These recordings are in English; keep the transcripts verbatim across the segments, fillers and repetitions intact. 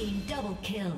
team double kill.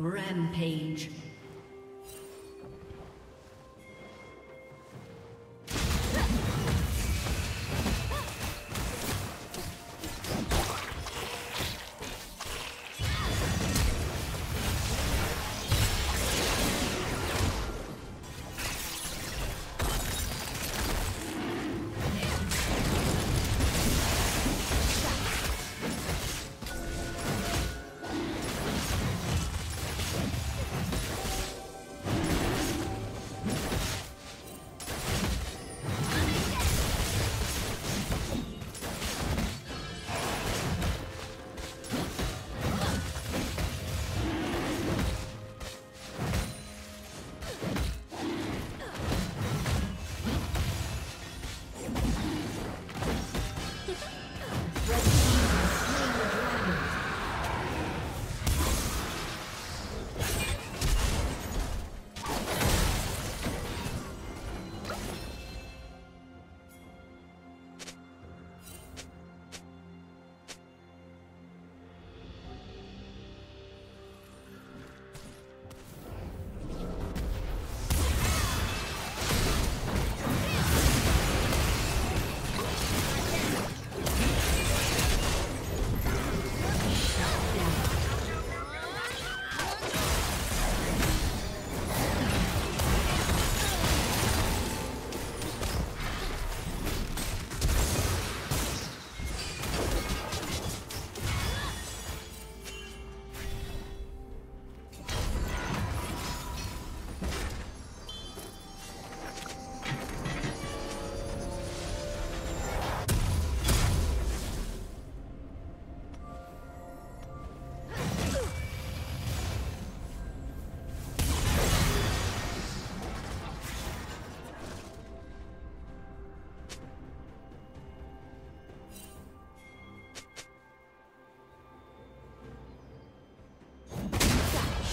Rampage.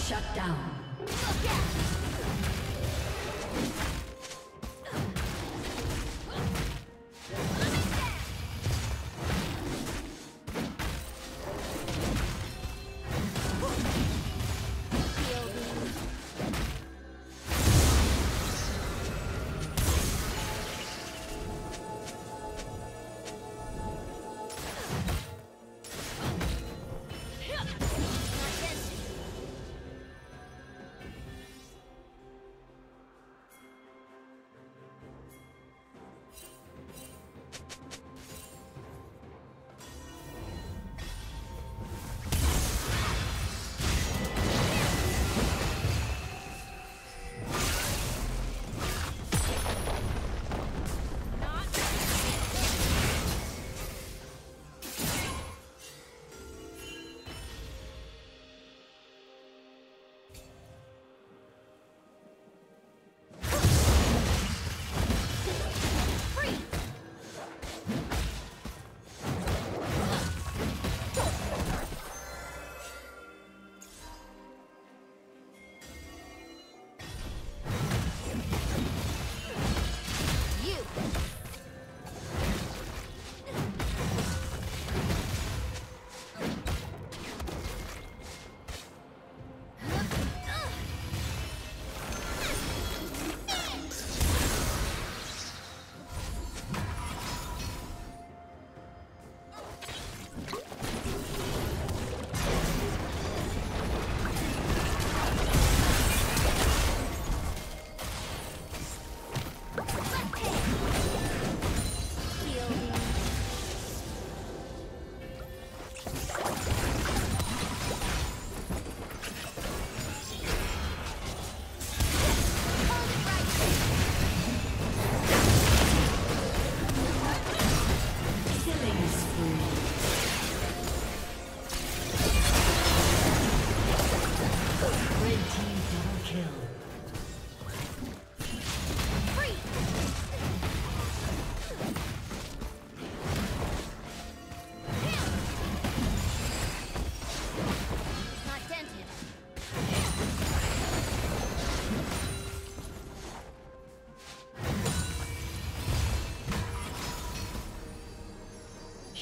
Shut down. Look out!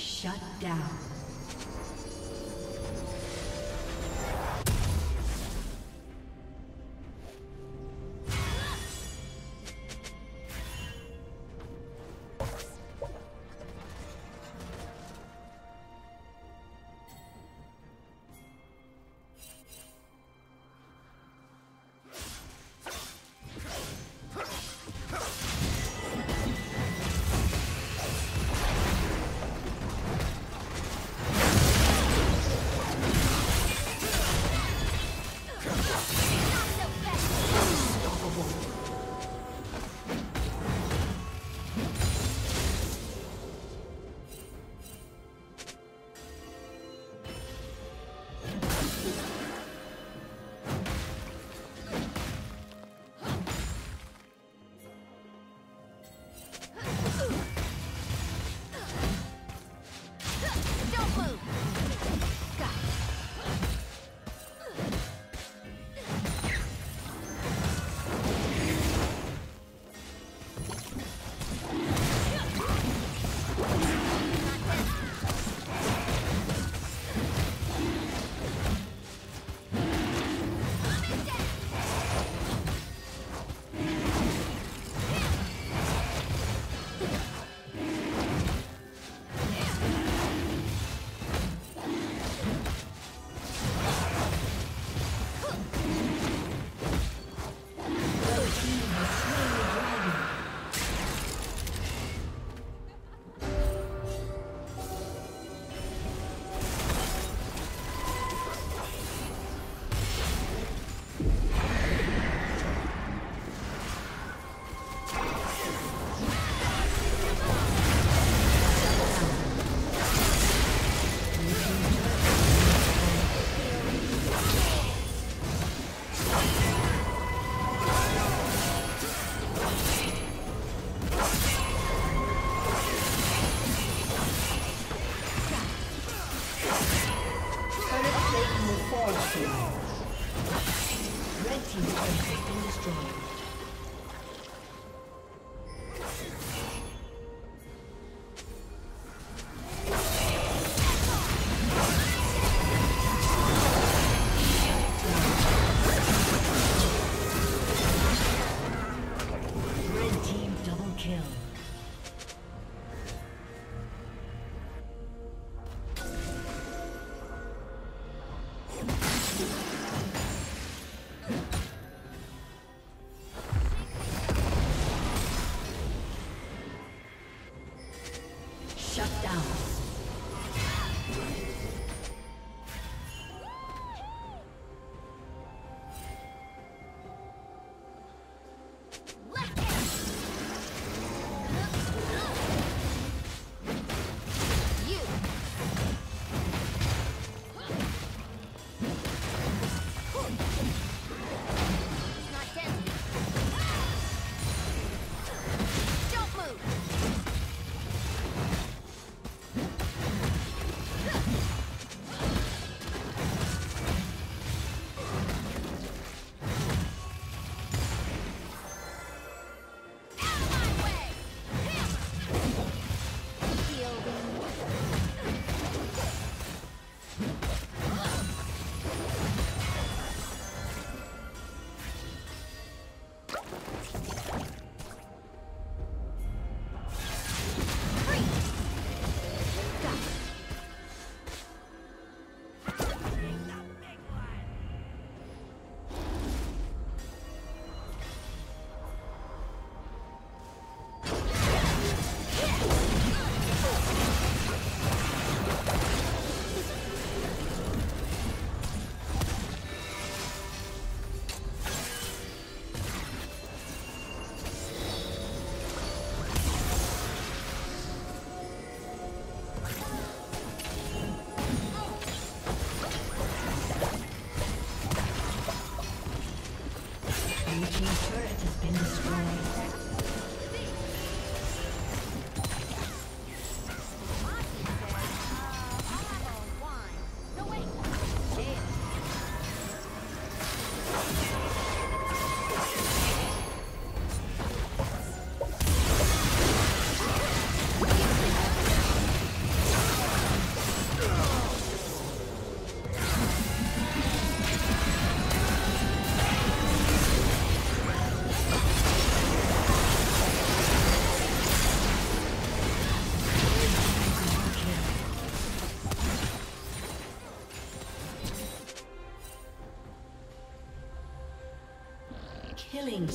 Shut down. Thank you. Killing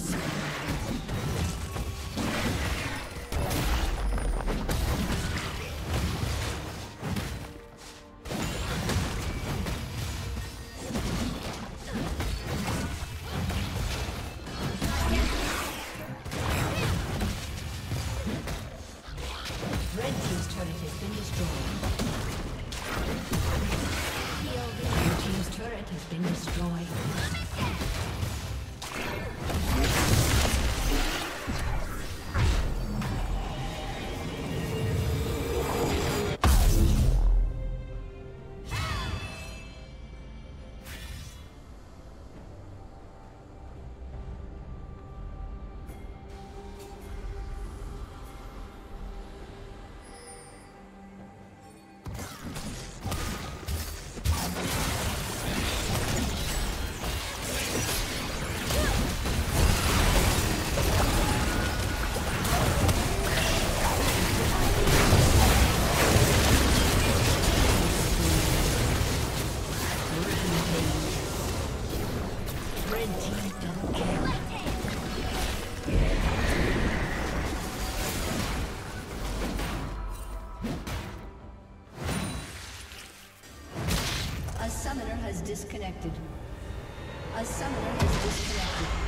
disconnected. A summoner has disconnected.